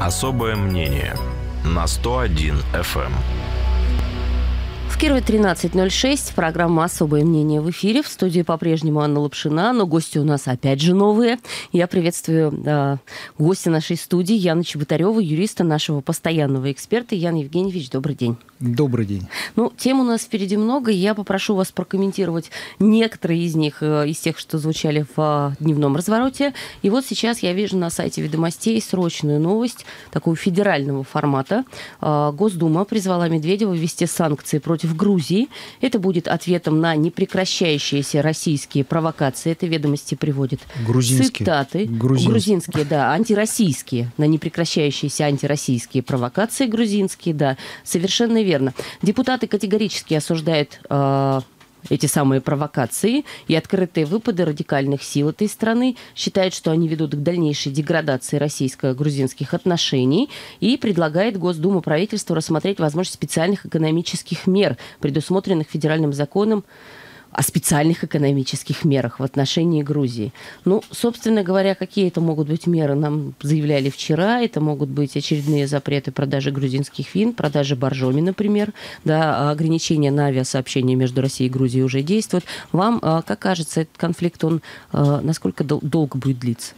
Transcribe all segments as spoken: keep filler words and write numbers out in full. Особое мнение на сто один эф эм. В Кирове тринадцать ноль шесть. Программа «Особое мнение» в эфире. В студии по-прежнему Анна Лапшина, но гости у нас опять же новые. Я приветствую э, гостя нашей студии Яна Чеботарёва, юриста, нашего постоянного эксперта. Ян Евгеньевич, добрый день. Добрый день. Ну, тем у нас впереди много. Я попрошу вас прокомментировать некоторые из них, э, из тех, что звучали в э, дневном развороте. И вот сейчас я вижу на сайте «Ведомостей» срочную новость такого федерального формата. Э, Госдума призвала Медведева ввести санкции против в Грузии. Это будет ответом на непрекращающиеся российские провокации. Это «Ведомости» приводит грузинские. Цитаты. Грузинские. грузинские, да, антироссийские. На непрекращающиеся антироссийские провокации грузинские, да. Совершенно верно. Депутаты категорически осуждают э, эти самые провокации и открытые выпады радикальных сил этой страны. Считают, что они ведут к дальнейшей деградации российско-грузинских отношений, и предлагает Госдума правительству рассмотреть возможность специальных экономических мер, предусмотренных федеральным законом о специальных экономических мерах в отношении Грузии. Ну, собственно говоря, какие это могут быть меры, нам заявляли вчера. Это могут быть очередные запреты продажи грузинских вин, продажи боржоми, например. Да, ограничения на авиасообщение между Россией и Грузией уже действуют. Вам, как кажется, этот конфликт, он насколько дол- долго будет длиться?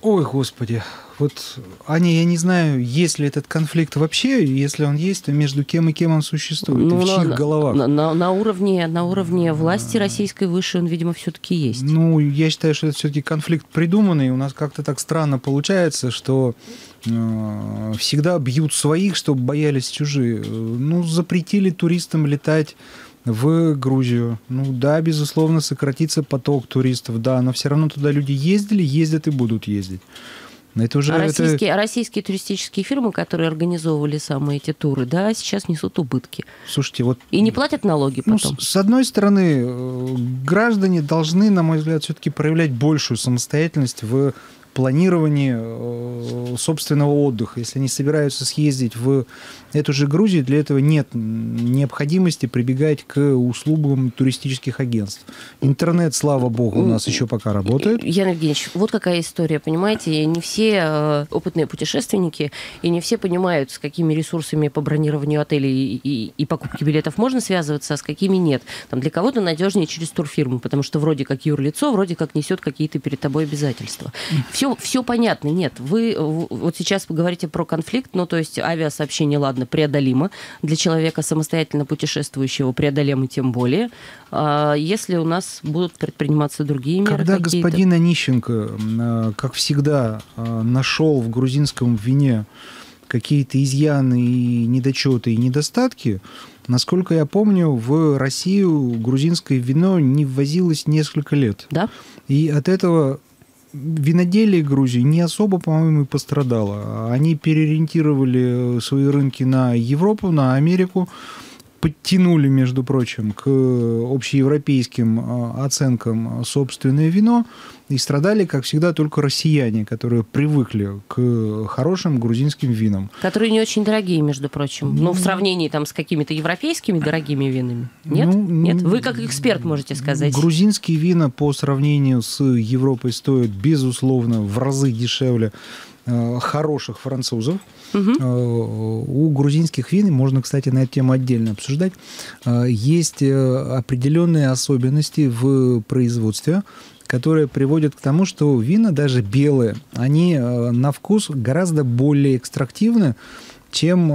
Ой, Господи. Вот, Аня, я не знаю, есть ли этот конфликт вообще, если он есть, то между кем и кем он существует, ну, и в чьих на, головах. На, на, на, уровне, на уровне власти российской выше он, видимо, все-таки есть. Ну, я считаю, что это все-таки конфликт придуманный. У нас как-то так странно получается, что э, всегда бьют своих, чтобы боялись чужие. Ну, запретили туристам летать в Грузию. Ну да, безусловно, сократится поток туристов, да, но все равно туда люди ездили, ездят и будут ездить. Это уже, а, российские, это... а российские туристические фирмы, которые организовывали самые эти туры, да, сейчас несут убытки. Слушайте, вот... И не платят налоги потом. Ну, с одной стороны, граждане должны, на мой взгляд, все-таки проявлять большую самостоятельность в планировании собственного отдыха. Если они собираются съездить в эту же Грузию, для этого нет необходимости прибегать к услугам туристических агентств. Интернет, слава богу, у нас еще пока работает. Ян Евгеньевич, вот какая история, понимаете? Не все опытные путешественники и не все понимают, с какими ресурсами по бронированию отелей и, и, и покупке билетов можно связываться, а с какими нет. Там для кого-то надежнее через турфирму, потому что вроде как юрлицо, вроде как несет какие-то перед тобой обязательства. Все, все понятно, нет. Вы вот сейчас поговорите про конфликт, ну, то есть авиасообщение, ладно, преодолимо. Для человека, самостоятельно путешествующего, преодолимо тем более. А если у нас будут предприниматься другие меры какие-то? Когда господин Онищенко, как всегда, нашел в грузинском вине какие-то изъяны и недочеты, и недостатки, насколько я помню, в Россию грузинское вино не ввозилось несколько лет. Да? И от этого... виноделие Грузии не особо, по-моему, и пострадало. Они переориентировали свои рынки на Европу, на Америку, подтянули, между прочим, к общеевропейским оценкам собственное вино, и страдали, как всегда, только россияне, которые привыкли к хорошим грузинским винам. Которые не очень дорогие, между прочим. Ну, но в сравнении там с какими-то европейскими дорогими винами. Нет? Ну, Нет? Вы как эксперт можете сказать. Грузинские вина по сравнению с Европой стоят, безусловно, в разы дешевле хороших французов. Угу. У грузинских вин, можно, кстати, на эту тему отдельно обсуждать, есть определенные особенности в производстве, которые приводят к тому, что вина, даже белые, они на вкус гораздо более экстрактивны, чем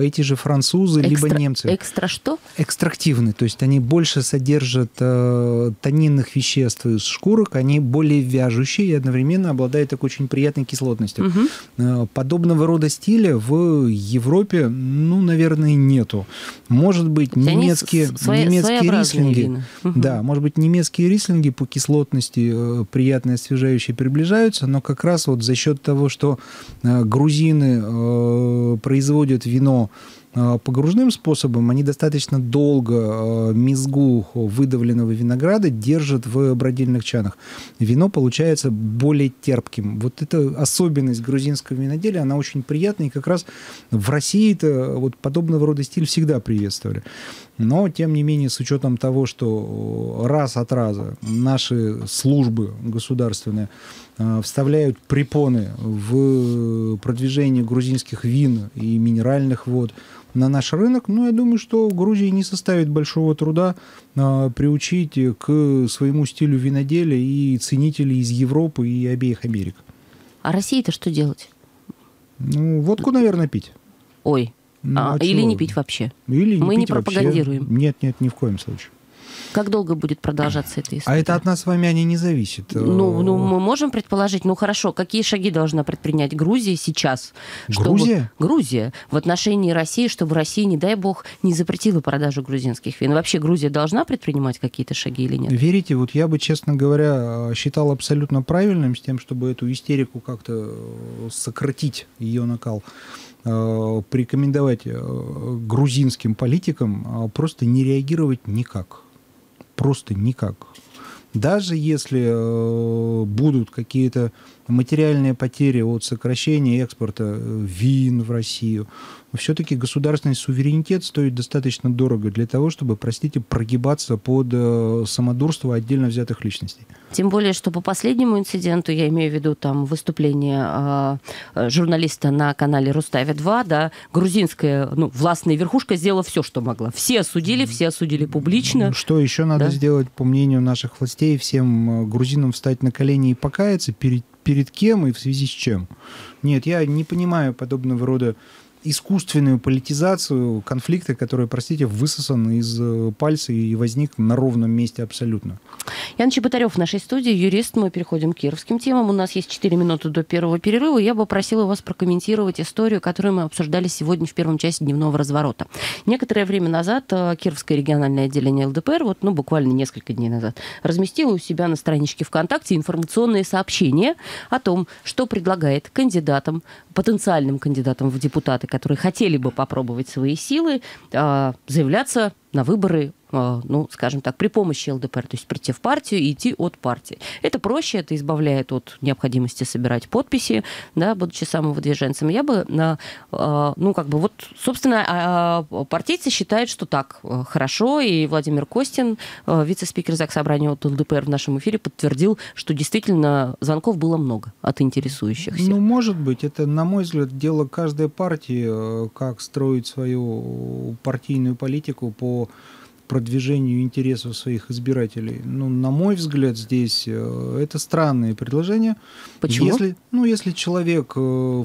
эти же французы, экстра, либо немцы. Экстра что? Экстрактивны, то есть они больше содержат э, тонинных веществ из шкурок, они более вяжущие и одновременно обладают такой очень приятной кислотностью. Угу. Подобного рода стиля в Европе, ну, наверное, нету. Может быть, немецкие, свои, немецкие рислинги. Угу. Да, может быть, немецкие рислинги по кислотности э, приятные, освежающие приближаются, но как раз вот за счет того, что э, грузины э, производят производят вино погружным способом, они достаточно долго мезгу выдавленного винограда держат в бродильных чанах. Вино получается более терпким. Вот эта особенность грузинского виноделия, она очень приятная, и как раз в России-то вот подобного рода стиль всегда приветствовали. Но, тем не менее, с учетом того, что раз от раза наши службы государственные вставляют препоны в продвижение грузинских вин и минеральных вод на наш рынок, ну, я думаю, что Грузии не составит большого труда приучить к своему стилю виноделия и ценителей из Европы и обеих Америк. А России-то что делать? Ну, водку, наверное, пить. Ой. Ну, а, а или не пить вообще. Или не Мы пить не пропагандируем. Вообще. Нет, нет, ни в коем случае. Как долго будет продолжаться эта история? А это от нас с вами они не зависит. Ну, ну, мы можем предположить, ну хорошо, какие шаги должна предпринять Грузия сейчас? Грузия? Чтобы... Грузия в отношении России, чтобы Россия, не дай бог, не запретила продажу грузинских вин. Вообще Грузия должна предпринимать какие-то шаги или нет? Верите, вот я бы, честно говоря, считал абсолютно правильным с тем, чтобы эту истерику как-то сократить, ее накал, порекомендовать грузинским политикам просто не реагировать никак. Просто никак. Даже если будут какие-то материальные потери от сокращения экспорта вин в Россию, все-таки государственный суверенитет стоит достаточно дорого для того, чтобы, простите, прогибаться под самодурство отдельно взятых личностей. Тем более, что по последнему инциденту, я имею в виду там выступление э, журналиста на канале Рустави два, да, грузинская, ну, властная верхушка сделала все, что могла. Все осудили, все осудили публично. Что еще надо да? сделать, по мнению наших властей, всем грузинам встать на колени и покаяться перед, перед кем и в связи с чем? Нет, я не понимаю подобного рода искусственную политизацию конфликта, который, простите, высосан из пальца и возник на ровном месте абсолютно. Ян Чеботарёв в нашей студии, юрист. Мы переходим к кировским темам. У нас есть четыре минуты до первого перерыва. Я бы просила вас прокомментировать историю, которую мы обсуждали сегодня в первом части дневного разворота. Некоторое время назад Кировское региональное отделение ЛДПР, вот, ну, буквально несколько дней назад, разместило у себя на страничке ВКонтакте информационные сообщения о том, что предлагает кандидатам, потенциальным кандидатам в депутаты, которые хотели бы попробовать свои силы, заявляться на выборы, ну, скажем так, при помощи ЛДПР, то есть прийти в партию и идти от партии. Это проще, это избавляет от необходимости собирать подписи, да, будучи самовыдвиженцем. Я бы, ну, как бы, вот, собственно, партийцы считают, что так хорошо, и Владимир Костин, вице-спикер Заксобрания от ЛДПР в нашем эфире, подтвердил, что действительно звонков было много от интересующихся. Ну, может быть, это, на мой взгляд, дело каждой партии, как строить свою партийную политику по продвижению интересов своих избирателей. Ну, на мой взгляд, здесь это странное предложение. Почему? Если, ну, если человек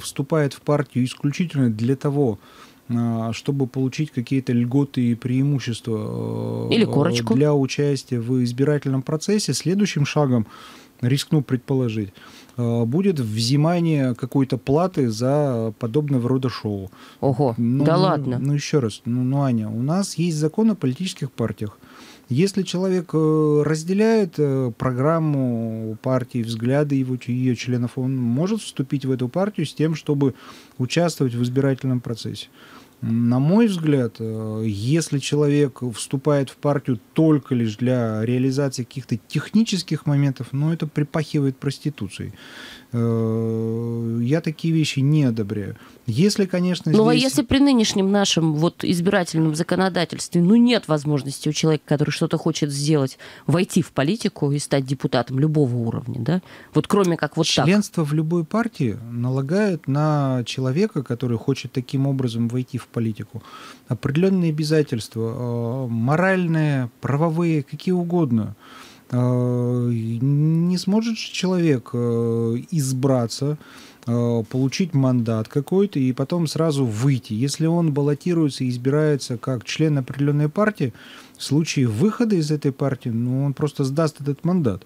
вступает в партию исключительно для того, чтобы получить какие-то льготы и преимущества или корочку для участия в избирательном процессе, следующим шагом, рискну предположить, будет взимание какой-то платы за подобного рода шоу. Ого, ну, да ну, ладно. Ну, еще раз, ну, ну, Аня, у нас есть закон о политических партиях. Если человек разделяет программу партии, взгляды его, ее членов, он может вступить в эту партию с тем, чтобы участвовать в избирательном процессе. На мой взгляд, если человек вступает в партию только лишь для реализации каких-то технических моментов, ну, это припахивает проституцией. Я такие вещи не одобряю. Если, конечно, здесь... Ну, а если при нынешнем нашем вот избирательном законодательстве, ну, нет возможности у человека, который что-то хочет сделать, войти в политику и стать депутатом любого уровня, да? Вот кроме как вот так. Членство в любой партии налагает на человека, который хочет таким образом войти в политику, определенные обязательства, моральные, правовые, какие угодно. Не сможет человек избраться, получить мандат какой-то и потом сразу выйти. Если он баллотируется и избирается как член определенной партии, в случае выхода из этой партии, ну, он просто сдаст этот мандат.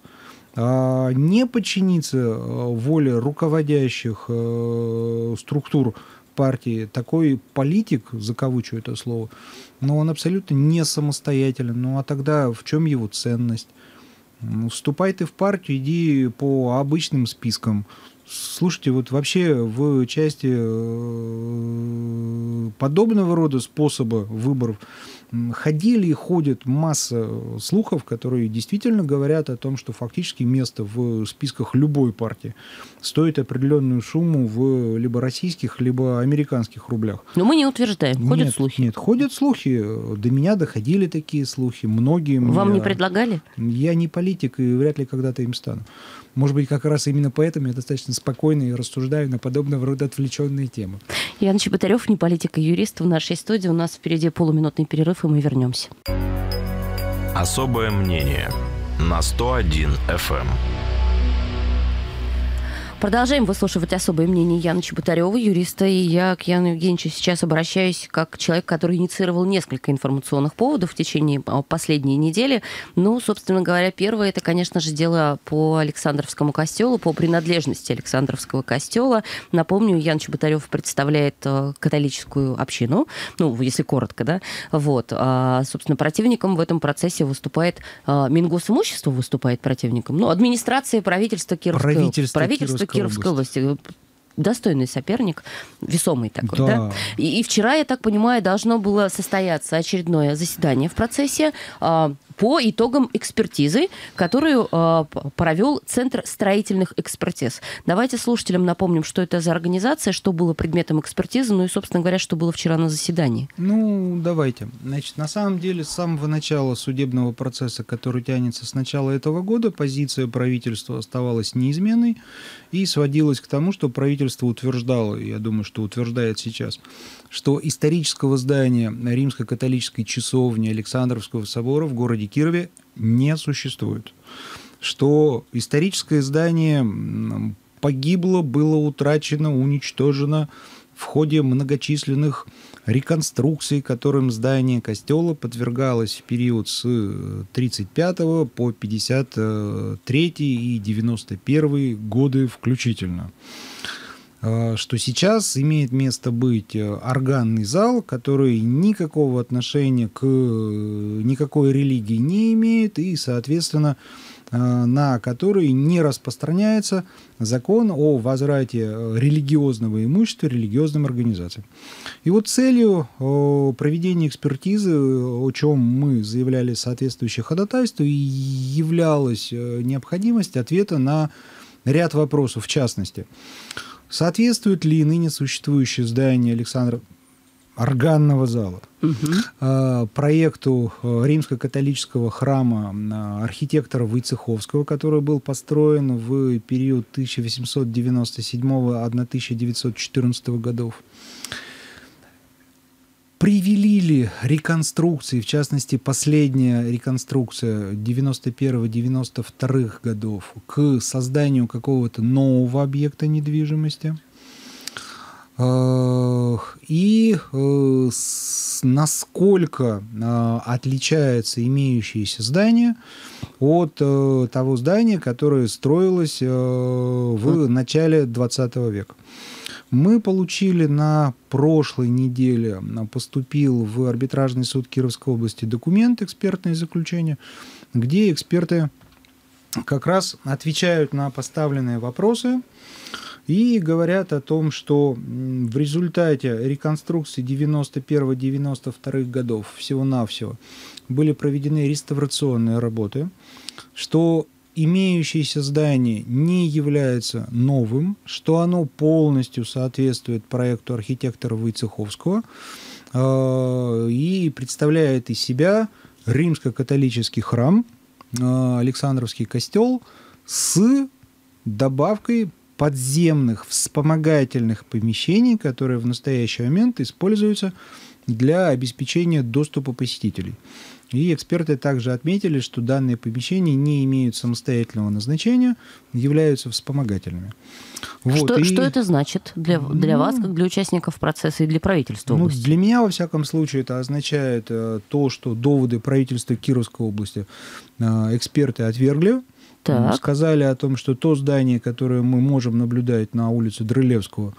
А не подчиниться воле руководящих структур партии такой политик, закавычу это слово, но он абсолютно не самостоятелен. Ну а тогда в чем его ценность? Вступай ты в партию, иди по обычным спискам. Слушайте, вот вообще в части подобного рода способа выборов ходили и ходит масса слухов, которые действительно говорят о том, что фактически место в списках любой партии стоит определенную сумму в либо российских, либо американских рублях. Но мы не утверждаем, ходят нет, слухи. Нет, ходят слухи, до меня доходили такие слухи, многие... Вам меня... не предлагали? Я не политик и вряд ли когда-то им стану. Может быть, как раз именно поэтому я достаточно спокойно и рассуждаю на подобного рода отвлеченные темы. Ян Чеботарёв, не политик, а юрист в нашей студии. У нас впереди полуминутный перерыв, и мы вернемся. Особое мнение на сто один эф эм. Продолжаем выслушивать особое мнение Яны Чеботарёвой, юриста, и я к Яну Евгеньевичу сейчас обращаюсь как человек, который инициировал несколько информационных поводов в течение последней недели. Ну, собственно говоря, первое, это, конечно же, дело по Александровскому костелу, по принадлежности Александровского костела. Напомню, Ян Чеботарёв представляет католическую общину, ну, если коротко, да, вот. А, собственно, противником в этом процессе выступает Мингосимущество, выступает противником, ну, администрация правительства Кировской области. Правительство Кировской области. Достойный соперник, весомый такой, да? да? И, и вчера, я так понимаю, должно было состояться очередное заседание в процессе а, по итогам экспертизы, которую а, провел Центр строительных экспертиз. Давайте слушателям напомним, что это за организация, что было предметом экспертизы, ну и, собственно говоря, что было вчера на заседании. Ну, давайте. Значит, на самом деле, с самого начала судебного процесса, который тянется с начала этого года, позиция правительства оставалась неизменной и сводилась к тому, что правительство утверждало, я думаю, что утверждает сейчас, что исторического здания римско-католической часовни Александровского собора в городе Кирове не существует, что историческое здание погибло, было утрачено, уничтожено в ходе многочисленных реконструкций, которым здание костела подвергалось в период с тридцать пятого по пятьдесят третий и девяносто первый годы включительно. Что сейчас имеет место быть органный зал, который никакого отношения к никакой религии не имеет и, соответственно, на который не распространяется закон о возврате религиозного имущества религиозным организациям. И вот целью проведения экспертизы, о чем мы заявляли соответствующее ходатайство, и являлась необходимость ответа на ряд вопросов, в частности, соответствует ли ныне существующее здание Александра органного зала угу. проекту римско-католического храма архитектора Войцеховского, который был построен в период тысяча восемьсот девяносто седьмого — тысяча девятьсот четырнадцатого годов? Привели ли реконструкции, в частности, последняя реконструкция девяносто первого — девяносто второго годов, к созданию какого-то нового объекта недвижимости? И насколько отличается имеющееся здание от того здания, которое строилось в начале двадцатого века? Мы получили на прошлой неделе, поступил в арбитражный суд Кировской области документ, экспертное заключение, где эксперты как раз отвечают на поставленные вопросы и говорят о том, что в результате реконструкции девяносто первого — девяносто второго годов всего-навсего были проведены реставрационные работы, что имеющееся здание не является новым, что оно полностью соответствует проекту архитектора Войцеховского э, и представляет из себя римско-католический храм, э, Александровский костел с добавкой подземных вспомогательных помещений, которые в настоящий момент используются для обеспечения доступа посетителей. И эксперты также отметили, что данные помещения не имеют самостоятельного назначения, являются вспомогательными. Вот, что, и... что это значит для, для ну, вас, как для участников процесса и для правительства ну, области? Для меня, во всяком случае, это означает то, что доводы правительства Кировской области эксперты отвергли. Так. Сказали о том, что то здание, которое мы можем наблюдать на улице Дрылевского,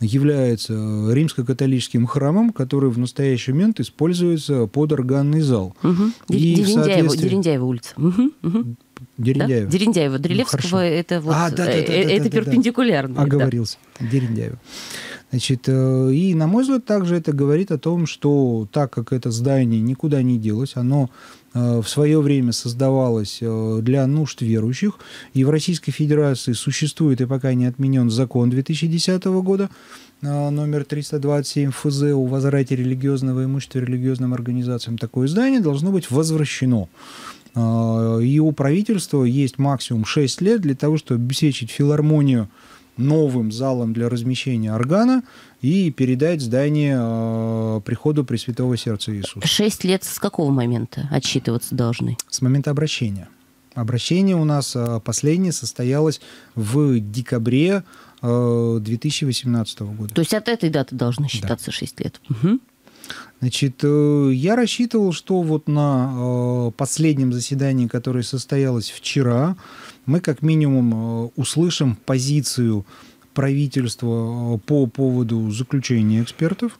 является римско-католическим храмом, который в настоящий момент используется под органный зал. Угу. И Дерендяева, соответствии... Дерендяева улица. Угу. Угу. Дерендяева. Да? Дерендяева. Дрылевского ну, это, вот... а, да, да, да, это да, да, перпендикулярно. Да. Оговорился. Дерендяева. Значит, и, на мой взгляд, также это говорит о том, что так как это здание никуда не делось, оно в свое время создавалось для нужд верующих, и в Российской Федерации существует и пока не отменен закон две тысячи десятого года, номер триста двадцать семь ФЗ о возврате религиозного имущества религиозным организациям. Такое здание должно быть возвращено. И у правительства есть максимум шесть лет для того, чтобы обеспечить филармонию новым залом для размещения органа и передать здание э, приходу Пресвятого Сердца Иисуса. Шесть лет с какого момента отсчитываться должны? С момента обращения. Обращение у нас последнее состоялось в декабре э, две тысячи восемнадцатого года. То есть от этой даты должны считаться, да, шесть лет? Угу. Значит, э, я рассчитывал, что вот на э, последнем заседании, которое состоялось вчера, мы как минимум услышим позицию правительства по поводу заключения экспертов,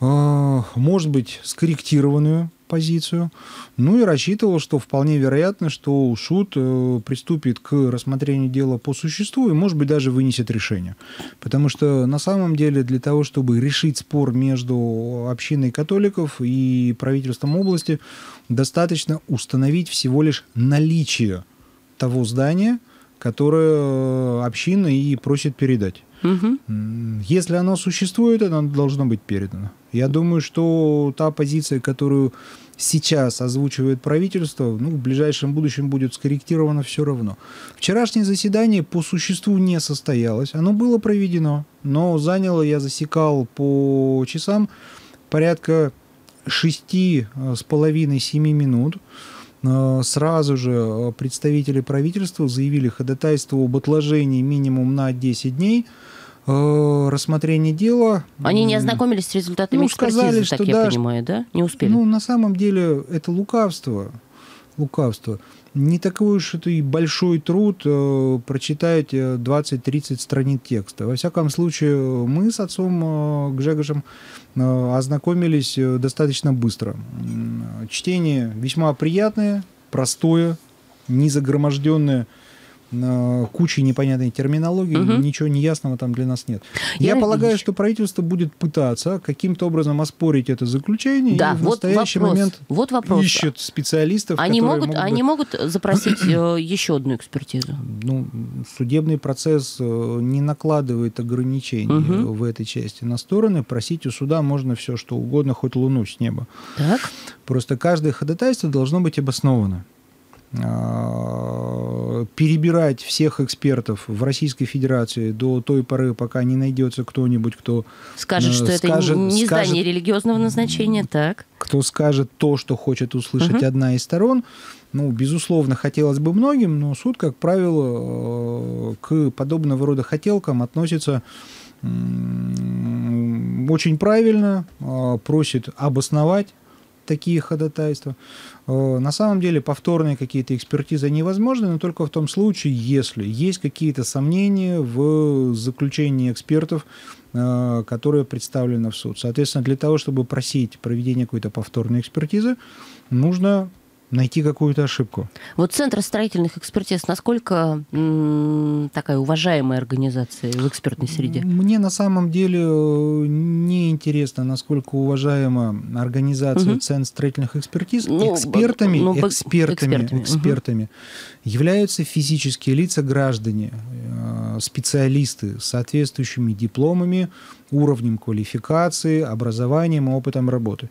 может быть, скорректированную позицию. Ну и рассчитывал, что вполне вероятно, что ШУТ приступит к рассмотрению дела по существу и, может быть, даже вынесет решение. Потому что, на самом деле, для того, чтобы решить спор между общиной католиков и правительством области, достаточно установить всего лишь наличие того здания, которое община и просит передать. Угу. Если оно существует, оно должно быть передано. Я думаю, что та позиция, которую сейчас озвучивает правительство, ну, в ближайшем будущем будет скорректирована все равно. Вчерашнее заседание по существу не состоялось. Оно было проведено, но заняло, я засекал по часам, порядка шести с половиной — семи минут. Сразу же представители правительства заявили ходатайство об отложении минимум на десять дней рассмотрение дела. Они не ознакомились с результатами, ну, экспертизы, сказали, так что, я да, понимаю, да? Не успели. Ну, на самом деле, это лукавство. Лукавство. Не такой уж это и большой труд э, прочитать двадцать-тридцать страниц текста. Во всяком случае, мы с отцом э, Гжегошем э, ознакомились достаточно быстро. Чтение весьма приятное, простое, не загроможденное э, кучей непонятной терминологии, угу. Ничего неясного там для нас нет. Я, Я полагаю, что правительство будет пытаться каким-то образом оспорить это заключение, да, и в вот настоящий вопрос. момент вот вопрос. ищет специалистов, они которые могут, могут... Они могут запросить еще одну экспертизу? Ну, судебный процесс не накладывает ограничений, угу, в этой части на стороны. Просить у суда можно все, что угодно, хоть луну с неба. Так. Просто каждое ходатайство должно быть обосновано. Перебирать всех экспертов в Российской Федерации до той поры, пока не найдется кто-нибудь, кто скажет, что скажет, это не скажет, здание религиозного назначения, так? Кто скажет то, что хочет услышать, угу, одна из сторон. Ну, безусловно, хотелось бы многим, но суд, как правило, к подобного рода хотелкам относится очень правильно, просит обосновать такие ходатайства. На самом деле повторные какие-то экспертизы невозможны, но только в том случае, если есть какие-то сомнения в заключении экспертов, которое представлено в суд. Соответственно, для того, чтобы просить проведение какой-то повторной экспертизы, нужно найти какую-то ошибку. Вот Центр строительных экспертиз, насколько такая уважаемая организация в экспертной среде? Мне на самом деле не интересно, насколько уважаема организация, угу, Центр строительных экспертиз. Ну, экспертами, ну, экспертами, экспертами, экспертами угу, являются физические лица, граждане, специалисты с соответствующими дипломами, уровнем квалификации, образованием и опытом работы.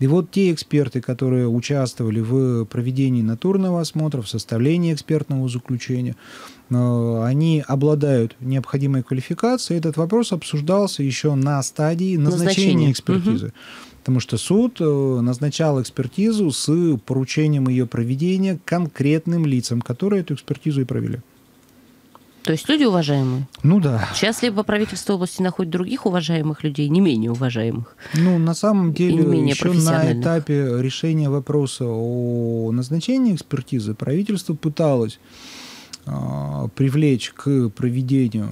И вот те эксперты, которые участвовали в проведении натурного осмотра, в составлении экспертного заключения, они обладают необходимой квалификацией. Этот вопрос обсуждался еще на стадии назначения Назначение. экспертизы. Угу. Потому что суд назначал экспертизу с поручением ее проведения конкретным лицам, которые эту экспертизу и провели. То есть люди уважаемые? Ну да. Сейчас либо правительство области находит других уважаемых людей, не менее уважаемых. Ну, на самом деле, еще на этапе решения вопроса о назначении экспертизы правительство пыталось э, привлечь к проведению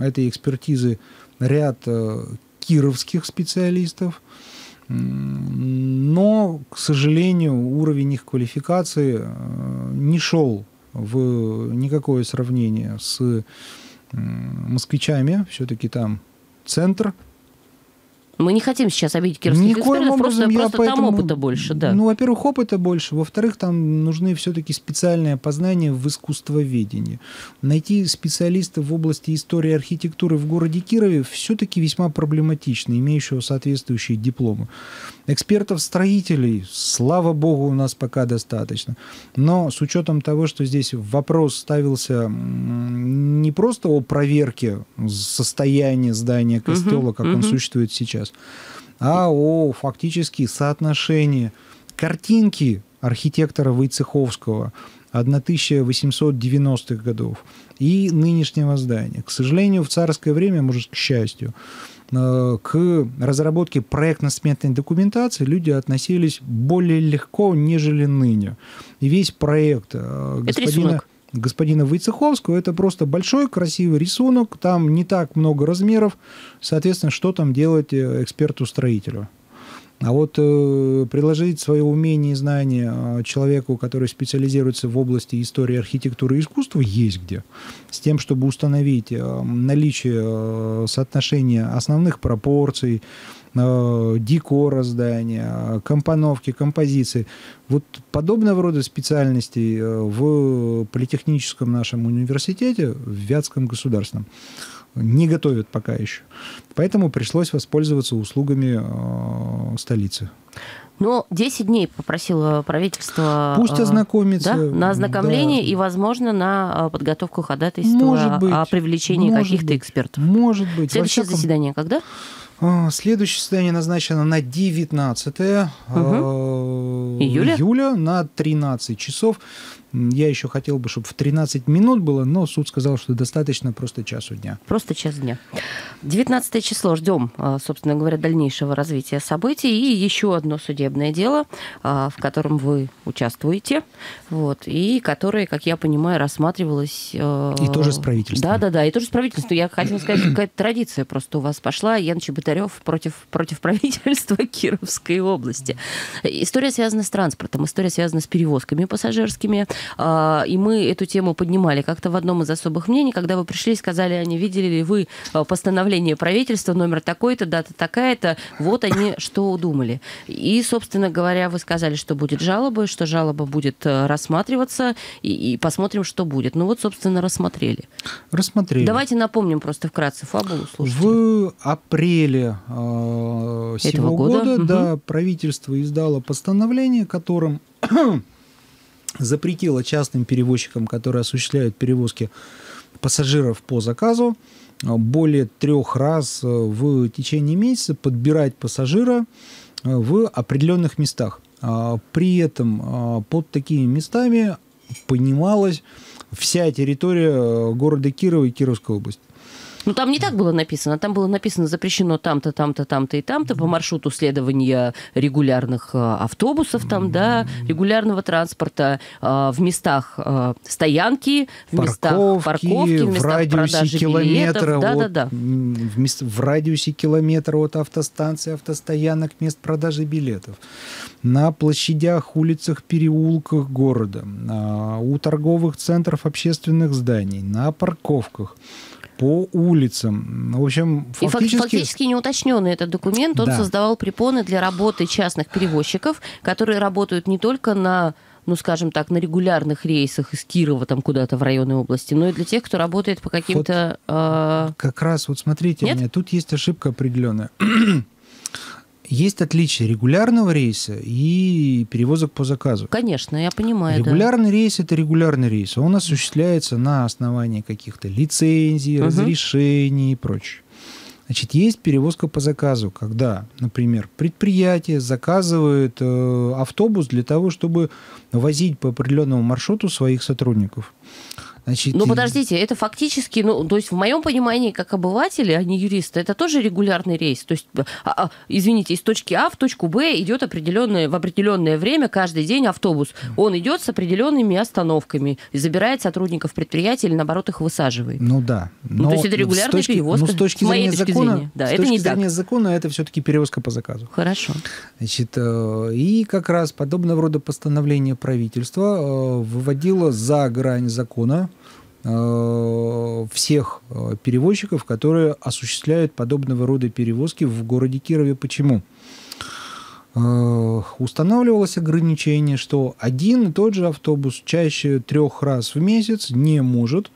э, этой экспертизы ряд э, кировских специалистов. Но, к сожалению, уровень их квалификации э, не шел в никакое сравнение с москвичами, все-таки там центр. Мы не хотим сейчас обидеть кировских экспертов, просто, просто поэтому, там опыта больше. Да. Ну, во-первых, опыта больше, во-вторых, там нужны все-таки специальные познания в искусствоведении. Найти специалистов в области истории архитектуры в городе Кирове все-таки весьма проблематично, имеющего соответствующие дипломы. Экспертов-строителей, слава богу, у нас пока достаточно. Но с учетом того, что здесь вопрос ставился не просто о проверке состояния здания костела, угу, как угу. он существует сейчас, а о фактически соотношении картинки архитектора Войцеховского тысяча восемьсот девяностых годов и нынешнего здания. К сожалению, в царское время, может, к счастью, к разработке проектно-сметной документации люди относились более легко, нежели ныне. И весь проект господина... господина Войцеховского, это просто большой красивый рисунок, там не так много размеров, соответственно, что там делать эксперту-строителю. А вот э, приложить свое умение и знание человеку, который специализируется в области истории, архитектуры и искусства, есть где. С тем, чтобы установить э, наличие э, соотношения основных пропорций, декора здания, компоновки, композиции. Вот подобного рода специальностей в политехническом нашем университете, в Вятском государственном, не готовят пока еще. Поэтому пришлось воспользоваться услугами столицы. Но десять дней попросило правительство... Пусть ознакомится. Да, на ознакомление да. и, возможно, на подготовку ходатайства может быть, о привлечении каких-то экспертов. Может быть. Следующее всяком... заседание когда? Следующее заседание назначено на девятнадцатое июля на тринадцать часов. Я еще хотел бы, чтобы в тринадцать минут было, но суд сказал, что достаточно просто часу дня. Просто час дня. девятнадцатое число. Ждем, собственно говоря, дальнейшего развития событий. И еще одно судебное дело, в котором вы участвуете. Вот, и которое, как я понимаю, рассматривалось... И тоже с правительством. Да, да, да. И тоже с правительством. Я хотела сказать, какая-то традиция просто у вас пошла. Ян Чеботарёв против, против правительства Кировской области. История связана с транспортом. История связана с перевозками пассажирскими. И мы эту тему поднимали как-то в одном из особых мнений, когда вы пришли и сказали, они видели ли вы постановление правительства, номер такой-то, дата такая-то, вот они что удумали. И, собственно говоря, вы сказали, что будет жалоба, что жалоба будет рассматриваться, и, и посмотрим, что будет. Ну вот, собственно, рассмотрели. Рассмотрели. Давайте напомним просто вкратце фабулу, слушайте. В апреле э, сего года, года да, угу. правительство издало постановление, которым... запретила частным перевозчикам, которые осуществляют перевозки пассажиров по заказу, более трех раз в течение месяца подбирать пассажира в определенных местах. При этом под такими местами понималась вся территория города Кирова и Кировской области. Ну, там не так было написано. Там было написано запрещено там-то, там-то, там-то и там-то по маршруту следования регулярных автобусов, там, да, регулярного транспорта в местах стоянки, в местах парковки, в местах продажи билетов. Да, да, да. В радиусе километра от автостанции, автостоянок, мест продажи билетов. На площадях, улицах, переулках города. У торговых центров, общественных зданий. На парковках. По улицам. В общем, фактически... И фактически неуточненный этот документ, он да. создавал препоны для работы частных перевозчиков, которые работают не только на, ну, скажем так, на регулярных рейсах из Кирова там куда-то в районной области, но и для тех, кто работает по каким-то... Вот, э... Как раз, вот смотрите, Нет? у меня, тут есть ошибка определенная. Есть отличие регулярного рейса и перевозок по заказу. Конечно, я понимаю. Регулярный да. рейс – это регулярный рейс. Он осуществляется на основании каких-то лицензий, угу. разрешений и прочее. Значит, есть перевозка по заказу, когда, например, предприятие заказывает э, автобус для того, чтобы возить по определенному маршруту своих сотрудников. Значит, ну, подождите, это фактически, ну, то есть в моем понимании, как обыватели, а не юристы, это тоже регулярный рейс. То есть, а, а, извините, из точки А в точку Б идет определенное, в определенное время каждый день автобус. Он идет с определенными остановками и забирает сотрудников предприятия или, наоборот, их высаживает. Ну да. Но ну, то есть это регулярная перевозка. Ну, с точки зрения закона, да, с точки зрения закона, это все-таки перевозка по заказу. Хорошо. Значит, и как раз подобного рода постановление правительства выводило за грань закона всех перевозчиков, которые осуществляют подобного рода перевозки в городе Кирове. Почему? Устанавливалось ограничение, что один и тот же автобус чаще трех раз в месяц не может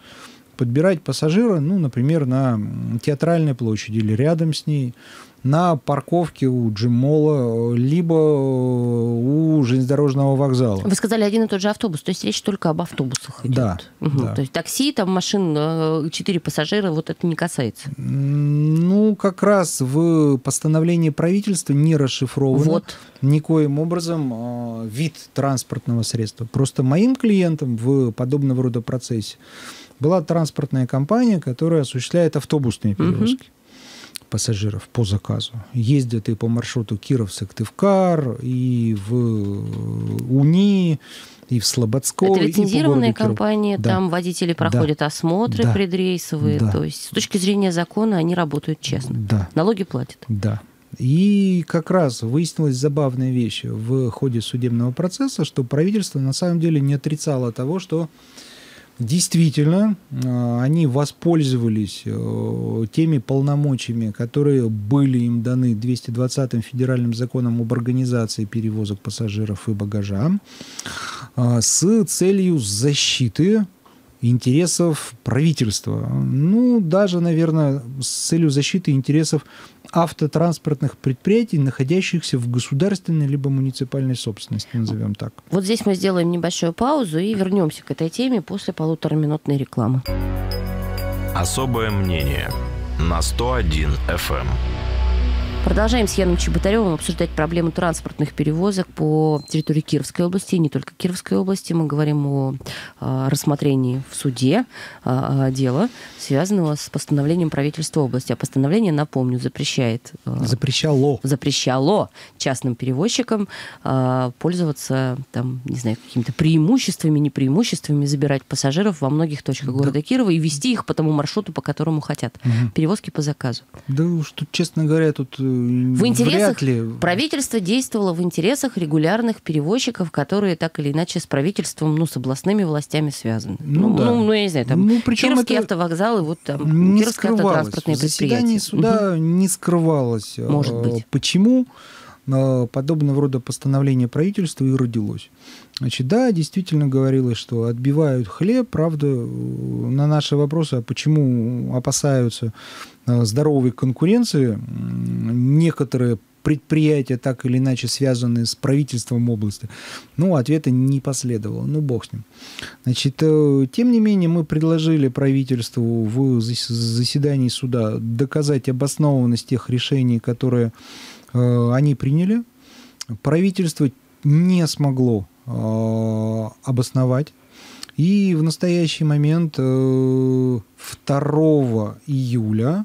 подбирать пассажира, ну, например, на Театральной площади или рядом с ней, на парковке у Джимола, либо у железнодорожного вокзала. Вы сказали один и тот же автобус, то есть речь только об автобусах идет. Да, угу. Да. То есть такси, там машин, четыре пассажира, вот это не касается. Ну, как раз в постановлении правительства не расшифровано вот никоим образом вид транспортного средства. Просто моим клиентам в подобного рода процессе была транспортная компания, которая осуществляет автобусные перевозки. Угу. Пассажиров по заказу. Ездят и по маршруту Кировск-Тывкар, и в Уни, и в Слободской. Это лицензированные компании, да. Там водители проходят, да, осмотры, да, предрейсовые. Да. То есть с точки зрения закона они работают честно. Да. Налоги платят. Да. И как раз выяснилась забавная вещь в ходе судебного процесса, что правительство на самом деле не отрицало того, что действительно, они воспользовались теми полномочиями, которые были им даны двести двадцатым федеральным законом об организации перевозок пассажиров и багажа с целью защиты интересов правительства. Ну, даже, наверное, с целью защиты интересов автотранспортных предприятий, находящихся в государственной либо муниципальной собственности, назовем так. Вот здесь мы сделаем небольшую паузу и вернемся к этой теме после полутораминутной рекламы. Особое мнение на сто один эф эм. Продолжаем с Яном Чеботарёвым обсуждать проблему транспортных перевозок по территории Кировской области, и не только Кировской области. Мы говорим о э, рассмотрении в суде э, дела, связанного с постановлением правительства области. А постановление, напомню, запрещает... Э, запрещало. Запрещало частным перевозчикам э, пользоваться, там, не знаю, какими-то преимуществами, непреимуществами, забирать пассажиров во многих точках города, да, Кирова и вести их по тому маршруту, по которому хотят. Угу. Перевозки по заказу. Да уж, тут, честно говоря, тут... В интересах правительство действовало в интересах регулярных перевозчиков, которые так или иначе с правительством, ну, с областными властями связаны. Ну, ну, да. ну, ну я не знаю, там ну, Кировские автовокзалы, вот там Кировские автотранспортные предприятия. Суда угу. не скрывалось. Может быть. Почему подобного рода постановление правительства и родилось? Значит, да, действительно говорилось, что отбивают хлеб, правда, на наши вопросы, а почему опасаются здоровой конкуренции, некоторые предприятия, так или иначе связанные с правительством области, ну, ответа не последовало, ну, бог с ним. Значит, тем не менее, мы предложили правительству в заседании суда доказать обоснованность тех решений, которые они приняли. Правительство не смогло обосновать. И в настоящий момент второго июля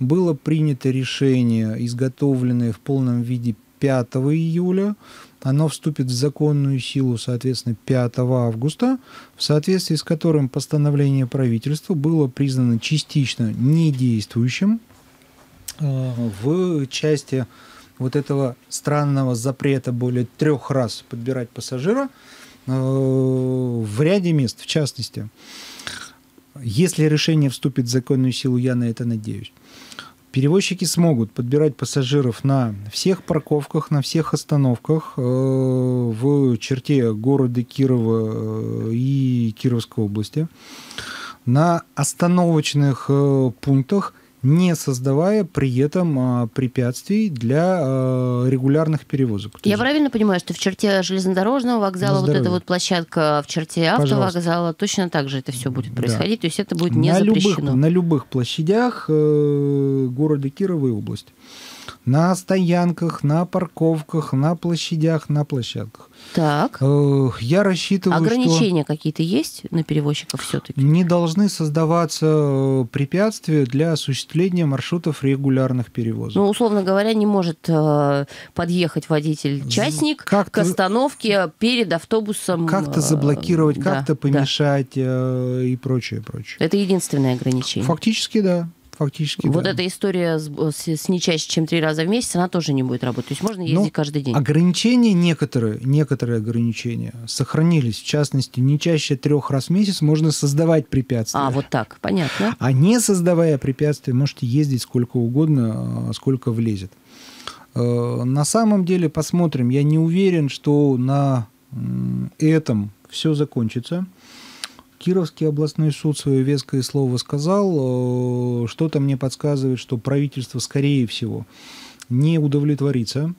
было принято решение, изготовленное в полном виде пятого июля. Оно вступит в законную силу, соответственно, пятого августа, в соответствии с которым постановление правительства было признано частично недействующим в части вот этого странного запрета более трех раз подбирать пассажира э, в ряде мест, в частности. Если решение вступит в законную силу, я на это надеюсь, перевозчики смогут подбирать пассажиров на всех парковках, на всех остановках э, в черте города Кирова и Кировской области, на остановочных э, пунктах, не создавая при этом препятствий для регулярных перевозок. Я правильно понимаю, что в черте железнодорожного вокзала вот эта вот площадка, в черте автовокзала, пожалуйста, точно так же это все будет происходить? Да. То есть это будет не на запрещено? Любых, на любых площадях города Кирова и области. На стоянках, на парковках, на площадях, на площадках. Так. Я рассчитываю, ограничения какие-то есть на перевозчиков все-таки? Не должны создаваться препятствия для осуществления маршрутов регулярных перевозок. Ну, условно говоря, не может подъехать водитель-частник к остановке перед автобусом. Как-то заблокировать, да, как-то помешать, да, и прочее, прочее. Это единственное ограничение? Фактически, да. фактически. Вот да. эта история с, с не чаще, чем три раза в месяц, она тоже не будет работать. То есть можно ездить ну, каждый день. Ограничения некоторые, некоторые ограничения сохранились. В частности, не чаще трех раз в месяц можно создавать препятствия. А, вот так, понятно. А не создавая препятствия, можете ездить сколько угодно, сколько влезет. На самом деле, посмотрим. Я не уверен, что на этом все закончится. Кировский областной суд свое веское слово сказал. Что-то мне подсказывает, что правительство, скорее всего, не удовлетворится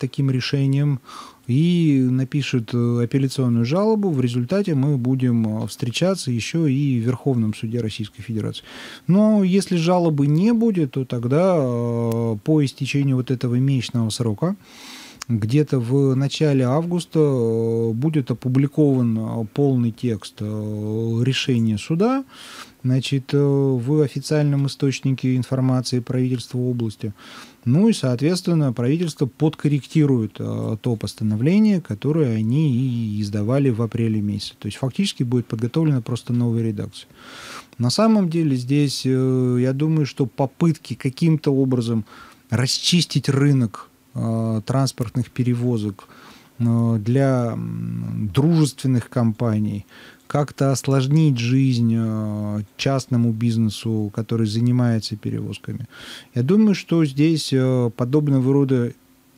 таким решением и напишет апелляционную жалобу. В результате мы будем встречаться еще и в Верховном суде Российской Федерации. Но если жалобы не будет, то тогда по истечению вот этого месячного срока, где-то в начале августа, будет опубликован полный текст решения суда, значит, в официальном источнике информации правительства области. Ну и, соответственно, правительство подкорректирует то постановление, которое они и издавали в апреле месяце. То есть фактически будет подготовлена просто новая редакция. На самом деле здесь, я думаю, что попытки каким-то образом расчистить рынок транспортных перевозок для дружественных компаний, как-то осложнить жизнь частному бизнесу, который занимается перевозками. Я думаю, что здесь подобного рода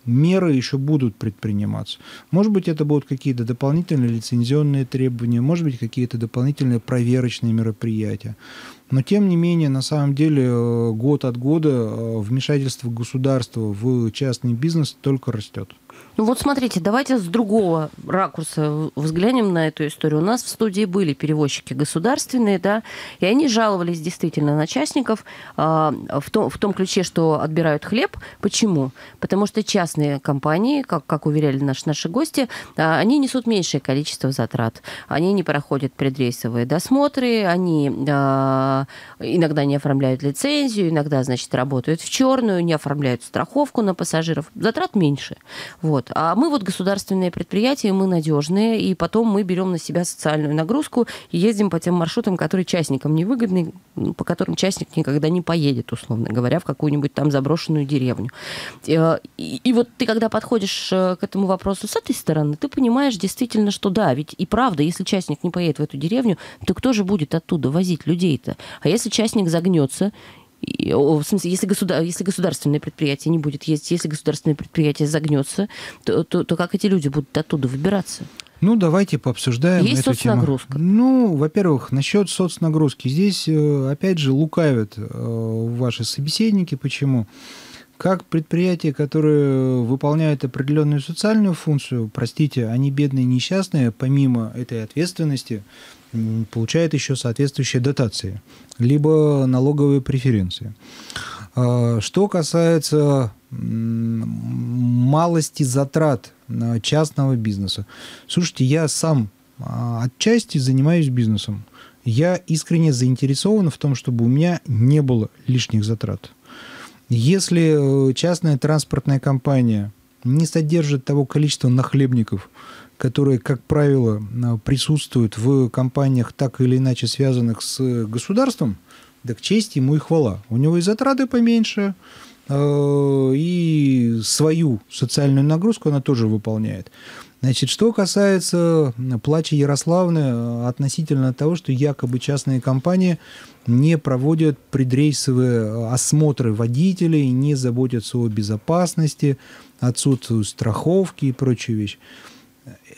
меры еще будут предприниматься. Может быть, это будут какие-то дополнительные лицензионные требования, может быть, какие-то дополнительные проверочные мероприятия. Но, тем не менее, на самом деле, год от года вмешательство государства в частный бизнес только растет. Ну вот смотрите, давайте с другого ракурса взглянем на эту историю. У нас в студии были перевозчики государственные, да, и они жаловались действительно на частников э, в, том, в том ключе, что отбирают хлеб. Почему? Потому что частные компании, как, как уверяли наши, наши гости, э, они несут меньшее количество затрат. Они не проходят предрейсовые досмотры, они э, иногда не оформляют лицензию, иногда, значит, работают в черную, не оформляют страховку на пассажиров. Затрат меньше. Вот. А мы вот государственные предприятия, мы надежные, и потом мы берем на себя социальную нагрузку и ездим по тем маршрутам, которые частникам невыгодны, по которым частник никогда не поедет, условно говоря, в какую-нибудь там заброшенную деревню. И, и вот ты, когда подходишь к этому вопросу с этой стороны, ты понимаешь действительно, что да, ведь и правда, если частник не поедет в эту деревню, то кто же будет оттуда возить людей-то? А если частник загнется? В смысле, если, государ... если государственное предприятие не будет ездить, если государственное предприятие загнется, то, то, то как эти люди будут оттуда выбираться? Ну, давайте пообсуждаем Есть эту соцнагрузка? Тему. Ну, во-первых, насчет соцнагрузки. Здесь, опять же, лукавят ваши собеседники. Почему? Как предприятия, которые выполняют определенную социальную функцию, простите, они бедные, несчастные, помимо этой ответственности, получает еще соответствующие дотации, либо налоговые преференции. Что касается малости затрат частного бизнеса. Слушайте, я сам отчасти занимаюсь бизнесом. Я искренне заинтересован в том, чтобы у меня не было лишних затрат. Если частная транспортная компания не содержит того количества нахлебников, которые, как правило, присутствуют в компаниях, так или иначе связанных с государством, да к чести ему и хвала. У него и затраты поменьше, и свою социальную нагрузку она тоже выполняет. Значит, что касается плача Ярославны относительно того, что якобы частные компании не проводят предрейсовые осмотры водителей, не заботятся о безопасности, отсутствуют страховки и прочие вещи.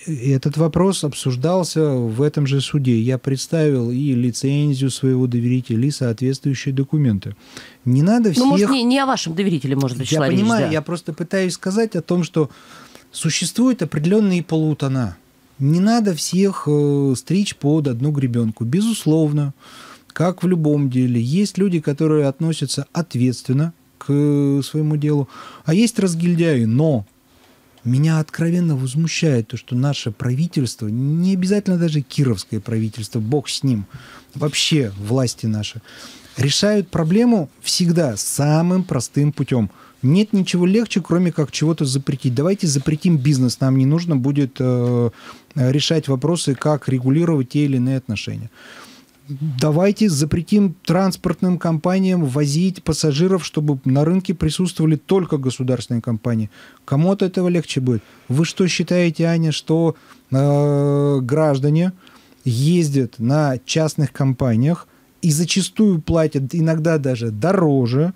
Этот вопрос обсуждался в этом же суде. Я представил и лицензию своего доверителя, и соответствующие документы. Не надо всех... Ну, может, не, не о вашем доверителе, может быть, человек. Я понимаю, да. Я просто пытаюсь сказать о том, что существуют определенные полутона. Не надо всех стричь под одну гребенку. Безусловно, как в любом деле, есть люди, которые относятся ответственно к своему делу, а есть разгильдяи, но... Меня откровенно возмущает то, что наше правительство, не обязательно даже кировское правительство, бог с ним, вообще власти наши, решают проблему всегда самым простым путем. Нет ничего легче, кроме как чего-то запретить. Давайте запретим бизнес, нам не нужно будет э, решать вопросы, как регулировать те или иные отношения. давайте запретим транспортным компаниям возить пассажиров, чтобы на рынке присутствовали только государственные компании. Кому от этого легче будет? Вы что считаете, Аня, что э, граждане ездят на частных компаниях и зачастую платят иногда даже дороже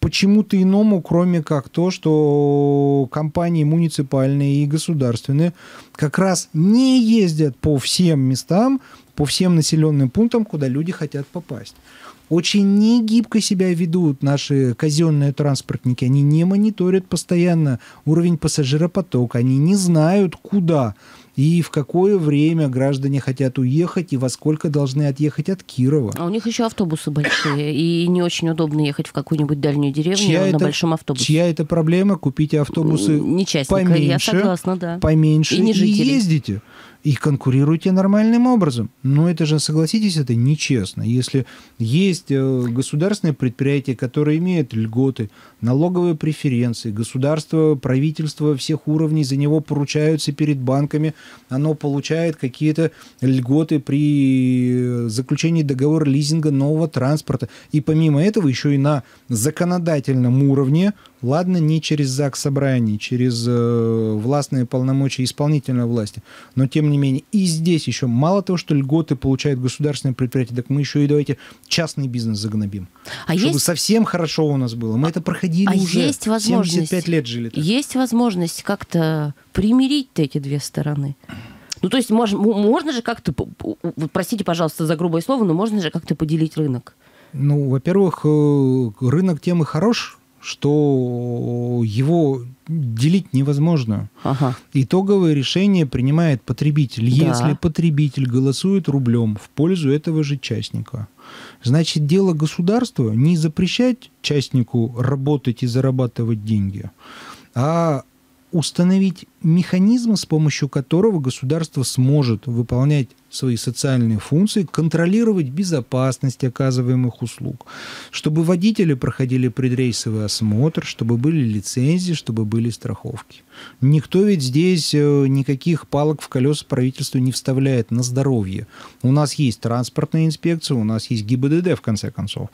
почему-то иному, кроме как то, что компании муниципальные и государственные как раз не ездят по всем местам, по всем населенным пунктам, куда люди хотят попасть. Очень негибко себя ведут наши казенные транспортники. Они не мониторят постоянно уровень пассажиропотока. Они не знают, куда и в какое время граждане хотят уехать и во сколько должны отъехать от Кирова. А у них еще автобусы большие, и не очень удобно ехать в какую-нибудь дальнюю деревню чья на это, большом автобусе. Чья это проблема? Купите автобусы не частника, поменьше, я согласна, да. поменьше и, не и ездите. И конкурируйте нормальным образом. Но это же, согласитесь, это нечестно. Если есть государственные предприятия, которые имеют льготы, налоговые преференции, государство, правительство всех уровней за него поручаются перед банками, оно получает какие-то льготы при заключении договора лизинга нового транспорта. И помимо этого еще и на законодательном уровне, ладно, не через Заксобрания, через э, властные полномочия исполнительной власти, но тем не менее и здесь еще мало того, что льготы получают государственные предприятия, так мы еще и давайте частный бизнес загнобим. А чтобы есть... совсем хорошо у нас было. Мы а... это проходили а уже, есть возможность... семьдесят пять лет жили так. Есть возможность как-то примирить-то эти две стороны? Ну, то есть можно, можно же как-то, простите, пожалуйста, за грубое слово, но можно же как-то поделить рынок? Ну, во-первых, рынок темы хорош, что его делить невозможно. Ага. Итоговое решение принимает потребитель. Да. Если потребитель голосует рублем в пользу этого же частника, значит, дело государства не запрещать частнику работать и зарабатывать деньги, а установить механизм, с помощью которого государство сможет выполнять свои социальные функции, контролировать безопасность оказываемых услуг, чтобы водители проходили предрейсовый осмотр, чтобы были лицензии, чтобы были страховки. Никто ведь здесь никаких палок в колеса правительству не вставляет на здоровье. У нас есть транспортная инспекция, у нас есть ГИБДД, в конце концов.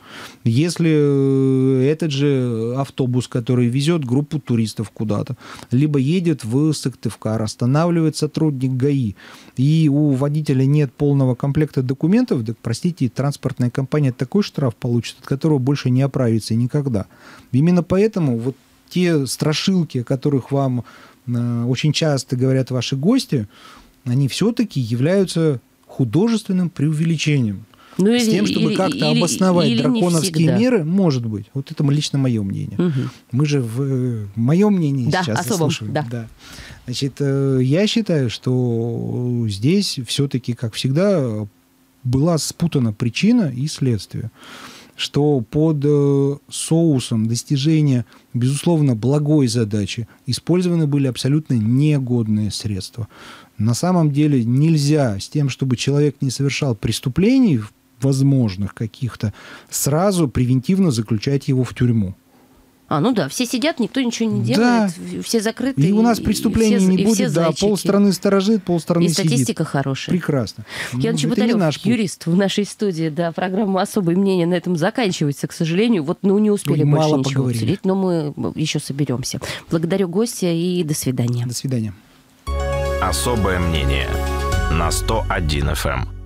Если этот же автобус, который везет группу туристов куда-то, либо едет в Сыктывкар, останавливает сотрудник ГАИ, и у водителя нет полного комплекта документов, так, простите, транспортная компания такой штраф получит, от которого больше не оправится никогда. Именно поэтому вот те страшилки, о которых вам э, очень часто говорят ваши гости, они все-таки являются художественным преувеличением. Ну, или, с тем, чтобы как-то обосновать или драконовские меры, может быть. Вот это лично мое мнение. Угу. Мы же в моем мнении да, сейчас заслушиваем. Да. Да. Значит, я считаю, что здесь все-таки, как всегда, была спутана причина и следствие. Что под соусом достижения, безусловно, благой задачи использованы были абсолютно негодные средства. На самом деле нельзя с тем, чтобы человек не совершал преступлений возможных каких-то, сразу превентивно заключать его в тюрьму. А, ну да, все сидят, никто ничего не делает, да. Все закрыты. И у нас преступлений не будет, да, полстраны сторожит, полстраны сидит. И статистика хорошая. Прекрасно. Ян Чеботарёв, юрист в нашей студии, да, программа «Особое мнение» на этом заканчивается, к сожалению. Вот, ну, не успели больше ничего уделить, но мы еще соберемся. Благодарю гостя и до свидания. До свидания. «Особое мнение» на сто один эф эм.